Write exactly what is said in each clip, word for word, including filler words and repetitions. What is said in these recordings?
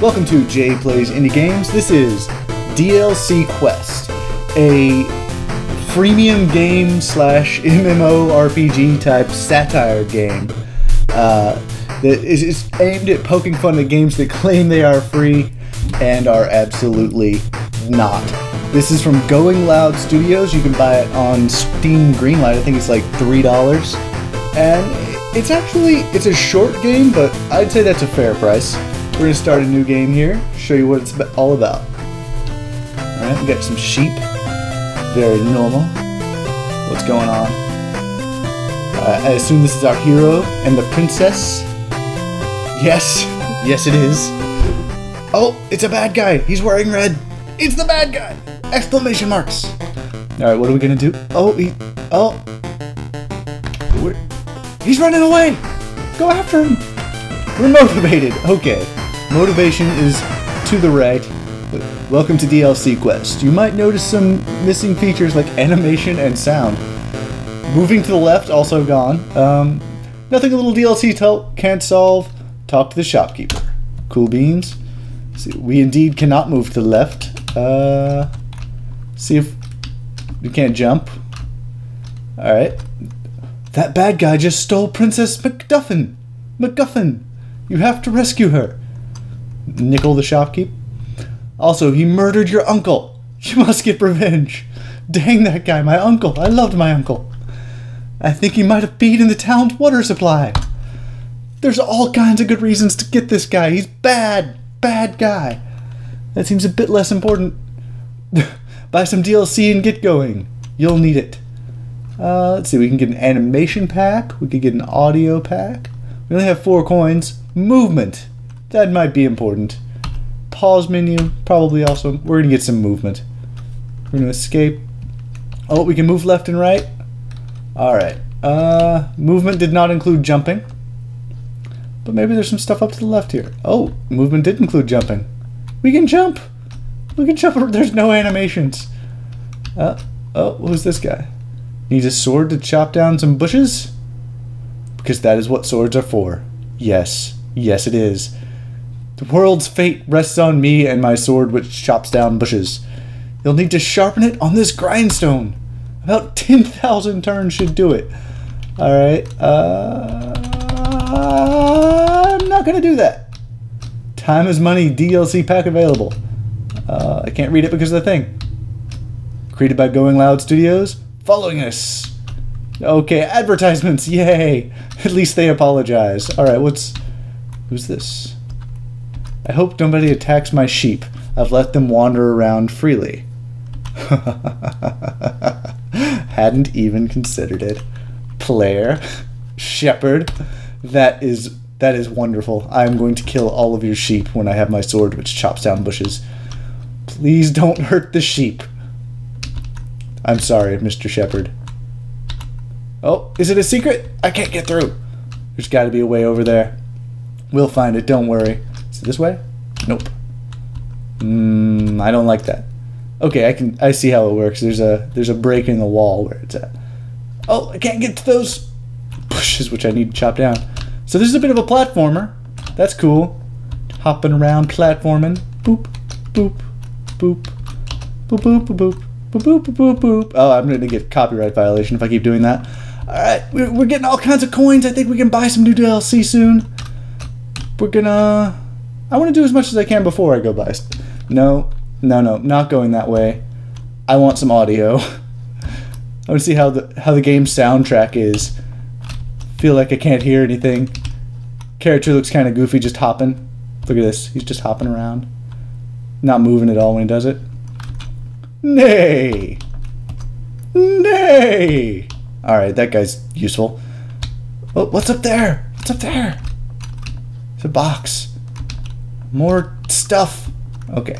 Welcome to Jay Plays Indie Games. This is D L C Quest, a freemium game slash MMORPG type satire game uh, that is aimed at poking fun at games that claim they are free and are absolutely not. This is from Going Loud Studios. You can buy it on Steam Greenlight. I think it's like three dollars. And it's actually, it's a short game, but I'd say that's a fair price. We're going to start a new game here, show you what it's all about. Alright, we got some sheep. Very normal. What's going on? Uh, I assume this is our hero and the princess. Yes. Yes, it is. Oh, it's a bad guy. He's wearing red. It's the bad guy! Exclamation marks. Alright, what are we going to do? Oh, he... Oh. We're, he's running away! Go after him! We're motivated. Okay. Motivation is to the right. Welcome to D L C Quest. You might notice some missing features like animation and sound. Moving to the left, also gone. Um, nothing a little D L C tell can't solve. Talk to the shopkeeper. Cool beans. See, we indeed cannot move to the left. Uh, see if we can't jump. All right. That bad guy just stole Princess MacGuffin. MacGuffin, you have to rescue her. Nickel the shopkeeper. Also, he murdered your uncle. You must get revenge. Dang that guy, my uncle. I loved my uncle. I think he might have peed in the town's water supply. There's all kinds of good reasons to get this guy. He's bad, bad guy. That seems a bit less important. Buy some D L C and get going. You'll need it. Uh, let's see, we can get an animation pack. We could get an audio pack. We only have four coins. Movement. That might be important. Pause menu, probably also. We're going to get some movement. We're going to escape. Oh, we can move left and right. Alright. Uh, movement did not include jumping. But maybe there's some stuff up to the left here. Oh, movement did include jumping. We can jump! We can jump. There's no animations. Uh, oh, who's this guy? Needs a sword to chop down some bushes? Because that is what swords are for. Yes. Yes, it is. The world's fate rests on me and my sword which chops down bushes. You'll need to sharpen it on this grindstone. About ten thousand turns should do it. Alright, uh, I'm not going to do that. Time is money, D L C pack available. Uh, I can't read it because of the thing. Created by Going Loud Studios. Following us. Okay, advertisements, yay. At least they apologize. Alright, what's... Who's this? I hope nobody attacks my sheep. I've let them wander around freely. Hadn't even considered it. Player. Shepherd. That is that is wonderful. I'm going to kill all of your sheep when I have my sword which chops down bushes. Please don't hurt the sheep. I'm sorry, Mister Shepherd. Oh, is it a secret? I can't get through. There's got to be a way over there. We'll find it, don't worry. This way? Nope. Mm, I don't like that. Okay, I can I see how it works. There's a there's a break in the wall where it's at. Oh, I can't get to those bushes which I need to chop down. So this is a bit of a platformer. That's cool. Hopping around, platforming. Boop, boop, boop, boop, boop, boop, boop, boop, boop, boop, boop. Oh, I'm gonna get copyright violation if I keep doing that. All right, we're, we're getting all kinds of coins. I think we can buy some new D L C soon. We're gonna. I want to do as much as I can before I go buy. No, no, no, not going that way. I want some audio. I want to see how the how the game's soundtrack is. Feel like I can't hear anything. Character looks kind of goofy, just hopping. Look at this, he's just hopping around, not moving at all when he does it. Nay, nay. All right, that guy's useful. Oh, what's up there? What's up there? It's a box. More stuff. Okay.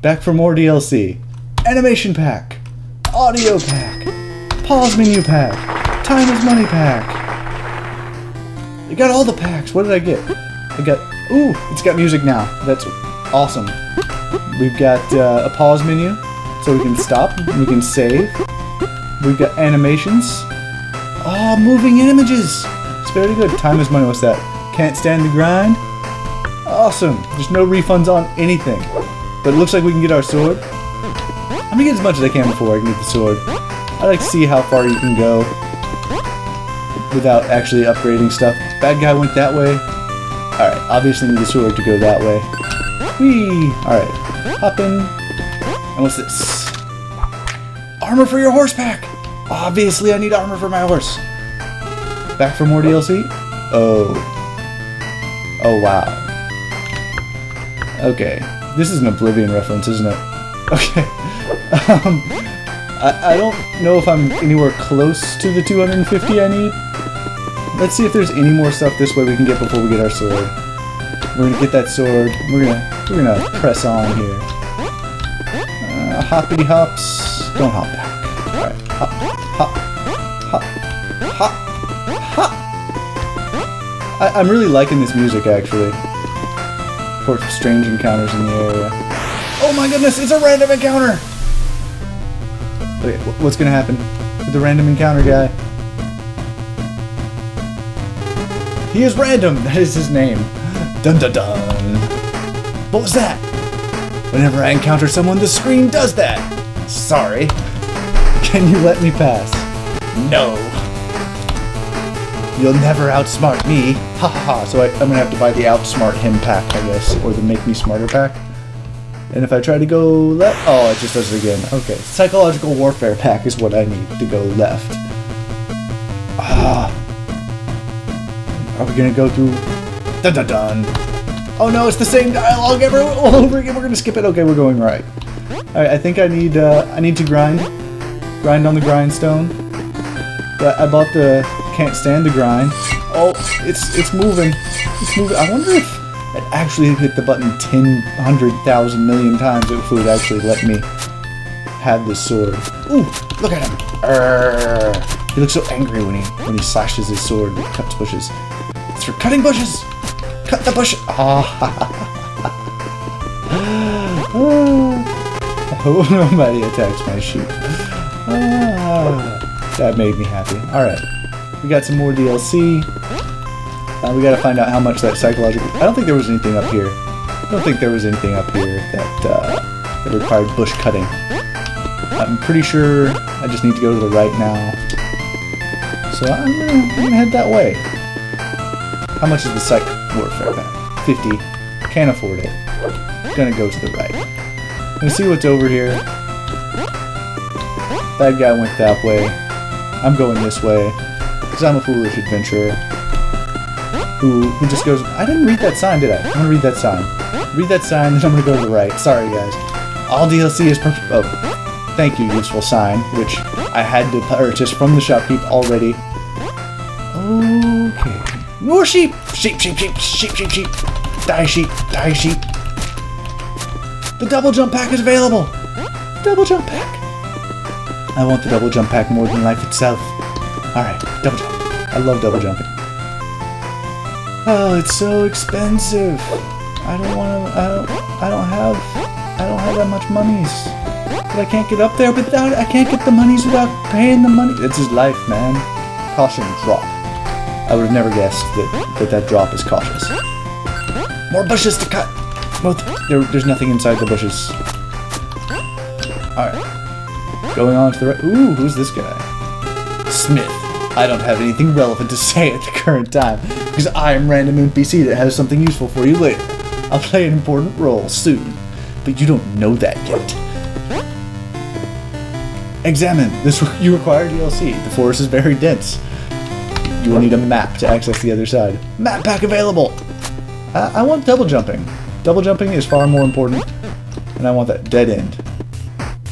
Back for more D L C. Animation pack. Audio pack. Pause menu pack. Time is money pack. I got all the packs. What did I get? I got... Ooh, it's got music now. That's awesome. We've got uh, a pause menu, so we can stop. We can save. We've got animations. Oh, moving images. It's very good. Time is money. What's that? Can't stand the grind. awesome. There's no refunds on anything. But it looks like we can get our sword. I'm gonna get as much as I can before I can get the sword. I like to see how far you can go without actually upgrading stuff. Bad guy went that way. Alright, obviously need the sword to go that way. Whee! Alright, hop in. And what's this? Armor for your horse pack! Obviously I need armor for my horse. Back for more D L C? Oh. Oh, wow. Okay. This is an Oblivion reference, isn't it? Okay. um, I, I don't know if I'm anywhere close to the two hundred fifty I need. Let's see if there's any more stuff this way we can get before we get our sword. We're gonna get that sword. We're gonna we're gonna press on here. Uh, hoppity hops. Don't hop back. All right. Hop, hop, hop, hop, hop. I, I'm really liking this music, actually. For strange encounters in the area. Oh my goodness, it's a random encounter! Okay, what's gonna happen with the random encounter guy? He is random! That is his name. Dun dun dun! What was that? Whenever I encounter someone, the screen does that! Sorry. Can you let me pass? No. You'll never outsmart me. Ha ha ha. So I, I'm going to have to buy the outsmart him pack, I guess. Or the make me smarter pack. And if I try to go left... Oh, it just does it again. Okay. Psychological warfare pack is what I need to go left. Ah. Are we going to go through... Dun dun dun. Oh no, it's the same dialogue ever all over again. We're going to skip it. Okay, we're going right. Alright, I think I need, uh, I need to grind. Grind on the grindstone. But I bought the... Can't stand the grind. Oh, it's it's moving. It's moving. I wonder if it actually hit the button ten, one hundred thousand million times if it would actually let me have this sword. Ooh, look at him. Urgh. He looks so angry when he when he slashes his sword and cuts bushes. It's for cutting bushes. Cut the bush. Ah. Oh. Oh. I hope nobody attacks my sheep. Ah. That made me happy. All right. We got some more D L C. Uh, we gotta find out how much that psychological... I don't think there was anything up here. I don't think there was anything up here that, uh, that required bush cutting. I'm pretty sure I just need to go to the right now. So I'm gonna, I'm gonna head that way. How much is the psych warfare pack? fifty. Can't afford it. I'm gonna go to the right. I'm gonna see what's over here. That guy went that way. I'm going this way. Because I'm a foolish adventurer who, who just goes... I didn't read that sign, did I? I'm going to read that sign. Read that sign, then I'm going to go to the right. Sorry, guys. All D L C is... perfect. Oh, thank you, useful sign, which I had to purchase from the shopkeep already. Okay. More sheep! Sheep, sheep, sheep, sheep, sheep, sheep. Die, sheep, die, sheep. The double jump pack is available. Double jump pack? I want the double jump pack more than life itself. Alright, double jump. I love double jumping. Oh, it's so expensive. I don't want to. I don't. I don't have. I don't have that much monies. But I can't get up there without. I can't get the monies without paying the money. It's his life, man. Caution drop. I would have never guessed that that, that drop is cautious. More bushes to cut. Both. There, there's nothing inside the bushes. Alright. Going on to the right. Ooh, who's this guy? Smith, I don't have anything relevant to say at the current time, because I am random N P C that has something useful for you later. I'll play an important role soon, but you don't know that yet. Examine. This you require D L C. The forest is very dense. You will need a map to access the other side. Map pack available! I, I want double jumping. Double jumping is far more important, and I want that dead end.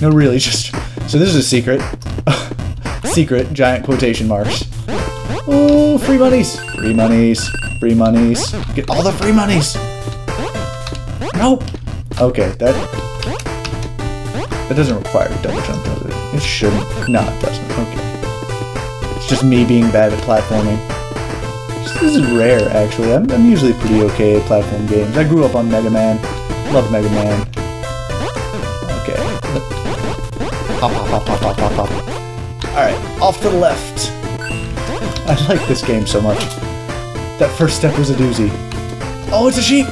No, really, just... So this is a secret. Secret, giant quotation marks. Oh, free monies! Free monies, free monies. Get all the free monies! Nope! Okay, that... That doesn't require a double jump, does it? It shouldn't. No, it doesn't. Okay. It's just me being bad at platforming. This is rare, actually. I'm, I'm usually pretty okay at platform games. I grew up on Mega Man. Love Mega Man. Okay. Hop, hop, hop, hop, hop, hop, hop. Alright, off to the left. I like this game so much. That first step was a doozy. Oh, it's a sheep!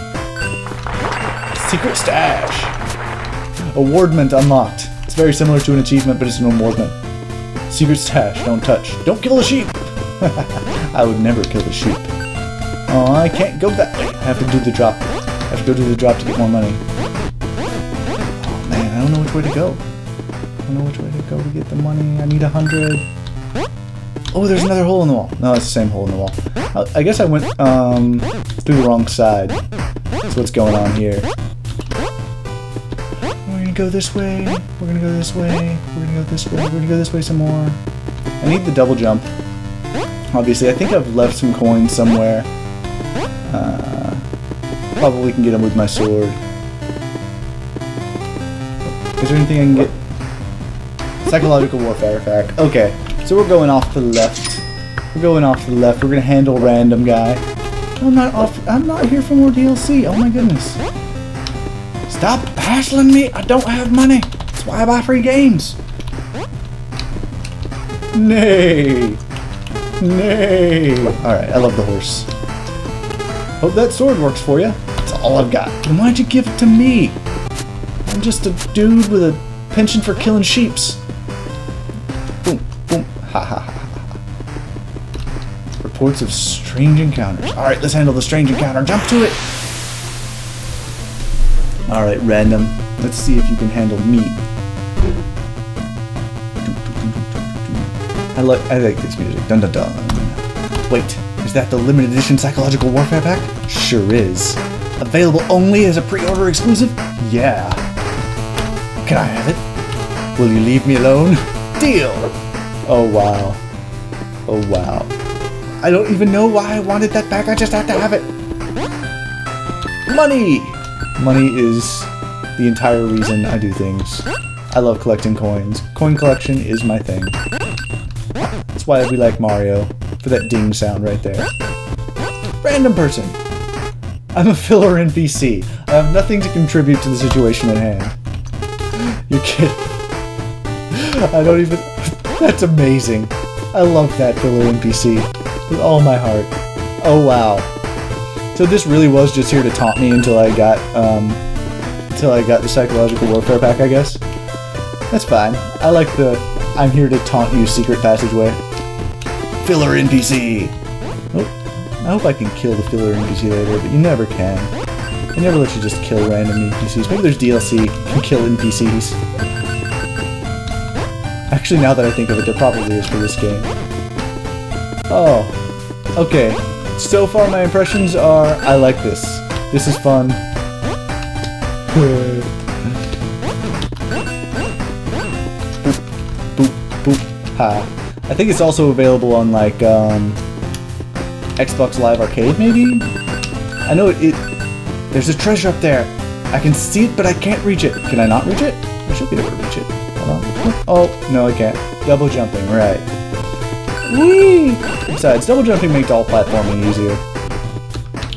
Secret stash. Awardment unlocked. It's very similar to an achievement, but it's an awardment. Secret stash. Don't touch. Don't kill the sheep. I would never kill the sheep. Oh, I can't go that way. I have to do the drop. I have to go do the drop to get more money. Oh, man, I don't know which way to go. I don't know which way to go to get the money. I need a hundred. Oh, there's another hole in the wall. No, it's the same hole in the wall. I, I guess I went um, through the wrong side. That's what's going on here. We're gonna go this way. We're gonna go this way. We're gonna go this way. We're gonna go this way some more. I need the double jump. Obviously, I think I've left some coins somewhere. Uh, probably can get them with my sword. Is there anything I can get? Psychological warfare fact. Okay. So we're going off to the left. We're going off to the left. We're gonna handle random guy. I'm not off. I'm not here for more D L C. Oh my goodness! Stop hassling me. I don't have money. That's why I buy free games. Nay, nay. All right. I love the horse. Hope that sword works for you. That's all I've got. Then why'd you give it to me? I'm just a dude with a penchant for killing sheeps. Reports of strange encounters. Alright, let's handle the strange encounter. Jump to it! Alright, random. Let's see if you can handle me. I, lo I like this music. Dun dun dun. Wait, is that the limited edition psychological warfare pack? Sure is. Available only as a pre-order exclusive? Yeah. Can I have it? Will you leave me alone? Deal! Oh wow. Oh wow. I don't even know why I wanted that pack, I just had to have it! Money! Money is the entire reason I do things. I love collecting coins. Coin collection is my thing. That's why we like Mario, for that ding sound right there. Random person! I'm a filler N P C. I have nothing to contribute to the situation at hand. You're kidding. I don't even... That's amazing. I love that filler N P C. With all my heart. Oh wow. So this really was just here to taunt me until I got um until I got the psychological warfare pack, I guess. That's fine. I like the I'm here to taunt you secret passageway. Filler N P C! Oh, I hope I can kill the filler N P C later, but you never can. They never let you just kill random N P Cs. Maybe there's D L C to kill N P Cs. Actually, now that I think of it, there probably is for this game. Oh, okay. So far my impressions are, I like this. This is fun. Boop, boop, boop, ha. I think it's also available on like, um, Xbox Live Arcade maybe? I know it, it, there's a treasure up there. I can see it, but I can't reach it. Can I not reach it? I should be able to reach it. Hold on. Oh, no I can't. Double jumping, right. Whee! Besides, double jumping makes all platforming easier.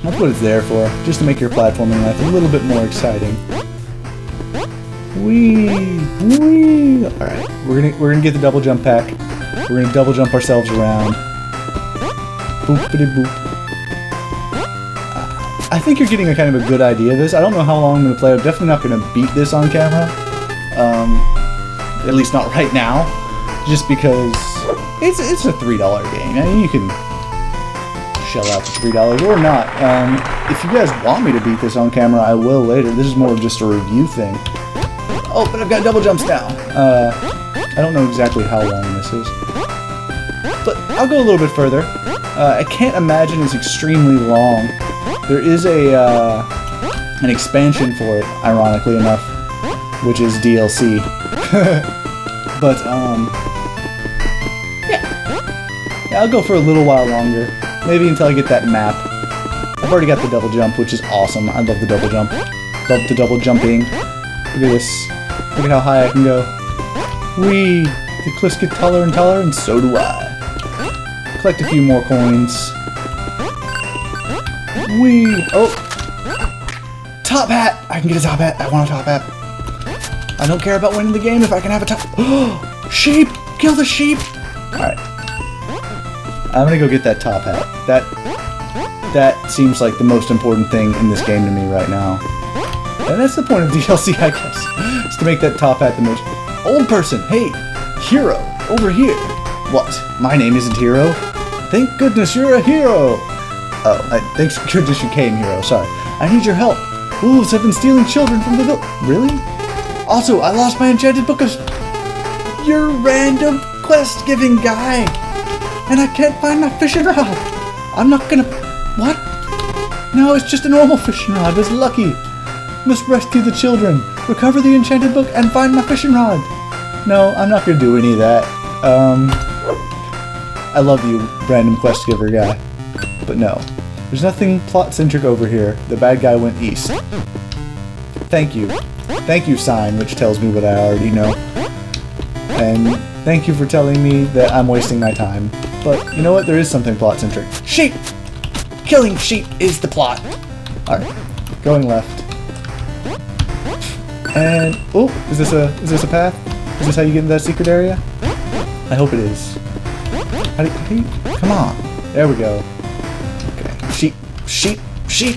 That's what it's there for, just to make your platforming life a little bit more exciting. Whee! Whee! Alright, we're gonna, we're gonna get the double jump pack. We're gonna double jump ourselves around. Boop-a-de-boop. I think you're getting a kind of a good idea of this. I don't know how long I'm gonna play. I'm definitely not gonna beat this on camera. Um, at least not right now. Just because... It's, it's a three dollar game. I mean, you can shell out for three dollars or not. Um, if you guys want me to beat this on camera, I will later. This is more of just a review thing. Oh, but I've got double jumps now. Uh, I don't know exactly how long this is. But I'll go a little bit further. Uh, I can't imagine it's extremely long. There is a uh, an expansion for it, ironically enough, which is D L C. But, um... I'll go for a little while longer, maybe until I get that map. I've already got the double jump, which is awesome. I love the double jump. Love the double jumping. Look at this. Look at how high I can go. Whee! The cliffs get taller and taller, and so do I. Collect a few more coins. Whee! Oh! Top hat! I can get a top hat. I want a top hat. I don't care about winning the game if I can have a top... Oh! Sheep! Kill the sheep! Alright. I'm gonna go get that top hat. That that seems like the most important thing in this game to me right now. And that's the point of D L C, I guess. It's to make that top hat dimension. Old person, hey, hero, over here. What? My name isn't Hero? Thank goodness you're a hero. Oh, I, thanks goodness you came, Hero. Sorry. I need your help. Wolves have been stealing children from the village. Really? Also, I lost my enchanted book of... your random quest-giving guy. And I can't find my fishing rod. I'm not gonna... What? No, it's just a normal fishing rod. It's lucky. Must rescue the children, recover the enchanted book, and find my fishing rod. No, I'm not gonna do any of that. Um... I love you, random quest giver guy. But no. There's nothing plot-centric over here. The bad guy went east. Thank you. Thank you, sign, which tells me what I already know. And thank you for telling me that I'm wasting my time. But, you know what? There is something plot-centric. Sheep! Killing sheep is the plot! Alright. Going left. And oh, is this a is this a path? Is this how you get into that secret area? I hope it is. How do you, how do you, come on, there we go. Okay, sheep, sheep, sheep.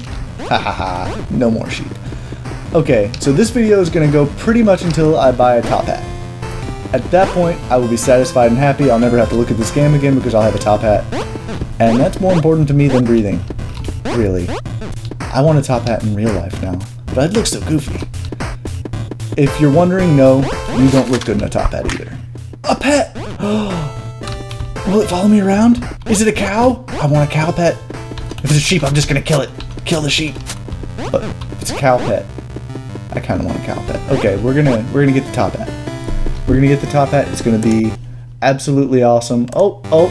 Ha ha ha. No more sheep. Okay, so this video is gonna go pretty much until I buy a top hat. At that point, I will be satisfied and happy. I'll never have to look at this game again because I'll have a top hat, and that's more important to me than breathing. Really, I want a top hat in real life now, but I'd look so goofy. If you're wondering, no, you don't look good in a top hat either. A pet! Will it follow me around? Is it a cow? I want a cow pet. If it's a sheep, I'm just gonna kill it. Kill the sheep. But if it's a cow pet, I kind of want a cow pet. Okay, we're gonna we're gonna get the top hat. We're gonna get the top hat. It's gonna be absolutely awesome. Oh oh,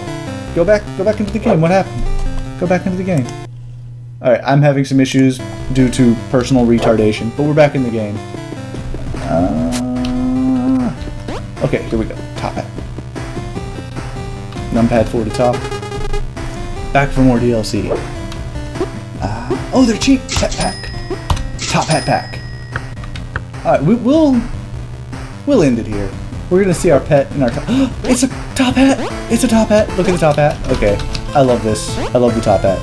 go back go back into the game. What happened? Go back into the game. All right, I'm having some issues due to personal retardation, but we're back in the game. Uh, okay, here we go. Top hat. Numpad four to top. Back for more D L C. Uh, oh, they're cheap. Pet pack. Top hat pack. Alright, we, we'll... We'll end it here. We're gonna see our pet in our top... It's a top hat! It's a top hat! Look at the top hat. Okay, I love this. I love the top hat.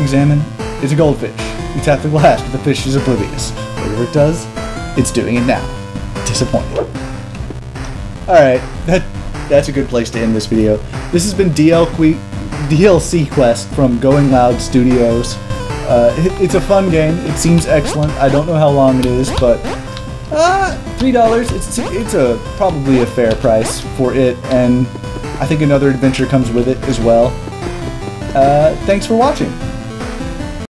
Examine. It's a goldfish. You tap the glass, but the fish is oblivious. Whatever it does... It's doing it now. Disappointing. Alright, that that's a good place to end this video. This has been D L C Quest from Going Loud Studios. Uh, it, it's a fun game. It seems excellent. I don't know how long it is, but... Ah! three dollars. It's, it's a probably a fair price for it, and I think another adventure comes with it as well. Uh, thanks for watching.